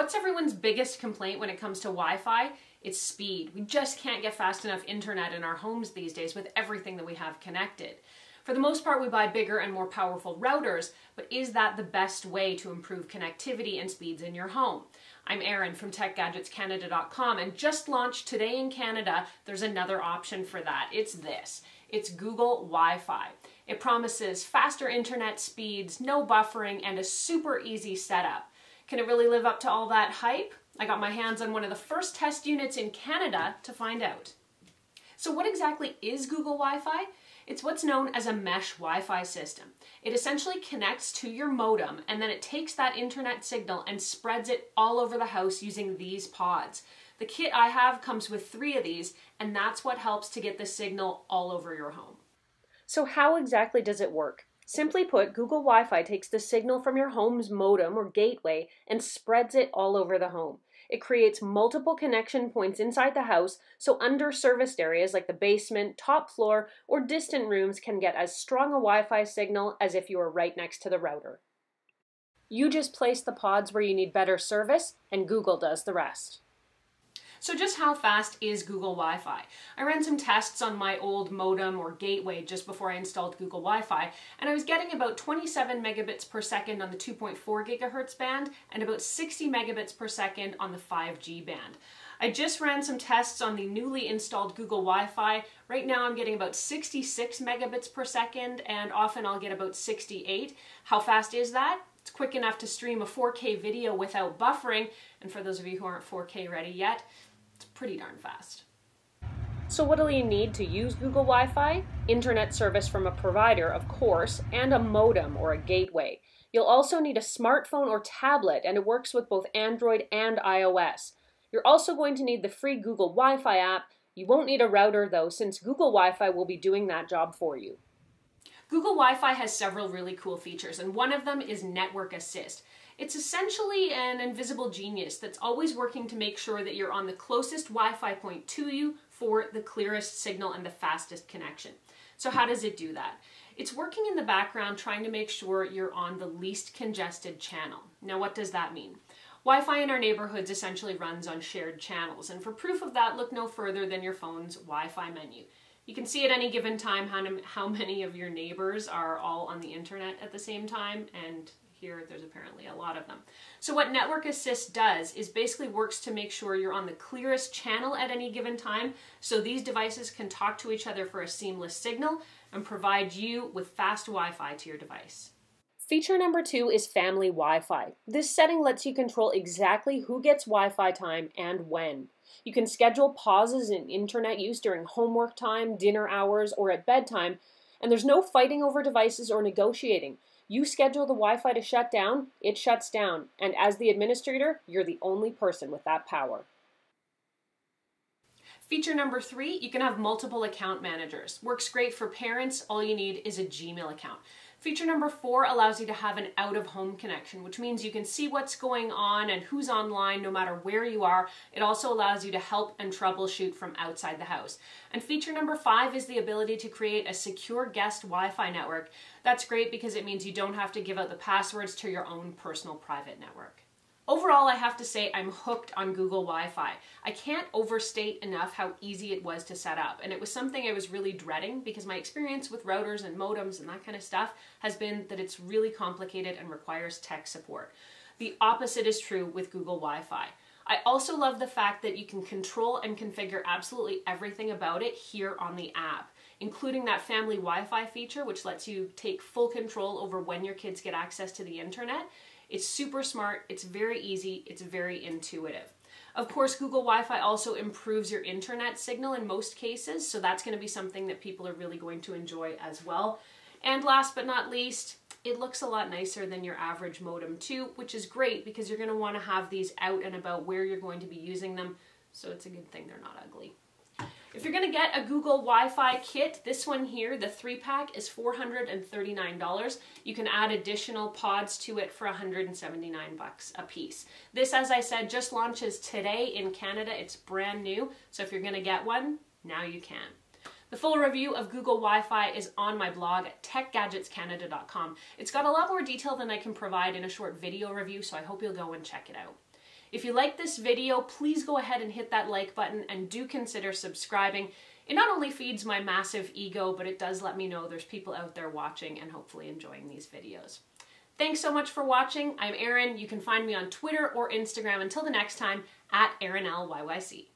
What's everyone's biggest complaint when it comes to Wi-Fi? It's speed. We just can't get fast enough internet in our homes these days with everything that we have connected. For the most part, we buy bigger and more powerful routers, but is that the best way to improve connectivity and speeds in your home? I'm Erin from TechGadgetsCanada.com, and just launched today in Canada, there's another option for that. It's this. It's Google Wi-Fi. It promises faster internet speeds, no buffering, and a super easy setup. Can it really live up to all that hype? I got my hands on one of the first test units in Canada to find out. So what exactly is Google Wi-Fi? It's what's known as a mesh Wi-Fi system. It essentially connects to your modem, and then it takes that internet signal and spreads it all over the house using these pods. The kit I have comes with 3 of these, and that's what helps to get the signal all over your home. So how exactly does it work? Simply put, Google Wi-Fi takes the signal from your home's modem or gateway and spreads it all over the home. It creates multiple connection points inside the house, so underserviced areas like the basement, top floor, or distant rooms can get as strong a Wi-Fi signal as if you were right next to the router. You just place the pods where you need better service, and Google does the rest. So just how fast is Google Wi-Fi? I ran some tests on my old modem or gateway just before I installed Google Wi-Fi, and I was getting about 27 megabits per second on the 2.4 gigahertz band and about 60 megabits per second on the 5G band. I just ran some tests on the newly installed Google Wi-Fi. Right now I'm getting about 66 megabits per second, and often I'll get about 68. How fast is that? It's quick enough to stream a 4K video without buffering, and for those of you who aren't 4K ready yet, it's pretty darn fast. So what'll you need to use Google Wi-Fi? Internet service from a provider, of course, and a modem or a gateway. You'll also need a smartphone or tablet, and it works with both Android and iOS. You're also going to need the free Google Wi-Fi app. You won't need a router though, since Google Wi-Fi will be doing that job for you. Google Wi-Fi has several really cool features, and one of them is Network Assist. It's essentially an invisible genius that's always working to make sure that you're on the closest Wi-Fi point to you for the clearest signal and the fastest connection. So how does it do that? It's working in the background trying to make sure you're on the least congested channel. Now what does that mean? Wi-Fi in our neighborhoods essentially runs on shared channels, and for proof of that, look no further than your phone's Wi-Fi menu. You can see at any given time how many of your neighbors are all on the internet at the same time, and here there's apparently a lot of them. So what Network Assist does is basically works to make sure you're on the clearest channel at any given time, so these devices can talk to each other for a seamless signal and provide you with fast Wi-Fi to your device. Feature number 2 is Family Wi-Fi. This setting lets you control exactly who gets Wi-Fi time and when. You can schedule pauses in internet use during homework time, dinner hours, or at bedtime, and there's no fighting over devices or negotiating. You schedule the Wi-Fi to shut down, it shuts down, and as the administrator, you're the only person with that power. Feature number 3, you can have multiple account managers. Works great for parents, all you need is a Gmail account. Feature number 4 allows you to have an out-of-home connection, which means you can see what's going on and who's online no matter where you are. It also allows you to help and troubleshoot from outside the house. And feature number 5 is the ability to create a secure guest Wi-Fi network. That's great because it means you don't have to give out the passwords to your own personal private network. Overall, I have to say I'm hooked on Google Wi-Fi. I can't overstate enough how easy it was to set up, and it was something I was really dreading because my experience with routers and modems and that kind of stuff has been that it's really complicated and requires tech support. The opposite is true with Google Wi-Fi. I also love the fact that you can control and configure absolutely everything about it here on the app, including that family Wi-Fi feature, which lets you take full control over when your kids get access to the internet. It's super smart, it's very easy, it's very intuitive. Of course, Google Wi-Fi also improves your internet signal in most cases, so that's going to be something that people are really going to enjoy as well. And last but not least, it looks a lot nicer than your average modem too, which is great because you're going to want to have these out and about where you're going to be using them, so it's a good thing they're not ugly. If you're going to get a Google Wi-Fi kit, this one here, the 3-pack, is $439. You can add additional pods to it for $179 a piece. This, as I said, just launches today in Canada. It's brand new, so if you're going to get one, now you can. The full review of Google Wi-Fi is on my blog at TechGadgetsCanada.com. It's got a lot more detail than I can provide in a short video review, so I hope you'll go and check it out. If you like this video, please go ahead and hit that like button and do consider subscribing. It not only feeds my massive ego, but it does let me know there's people out there watching and hopefully enjoying these videos. Thanks so much for watching. I'm Erin. You can find me on Twitter or Instagram. Until the next time, @ErinLYYC.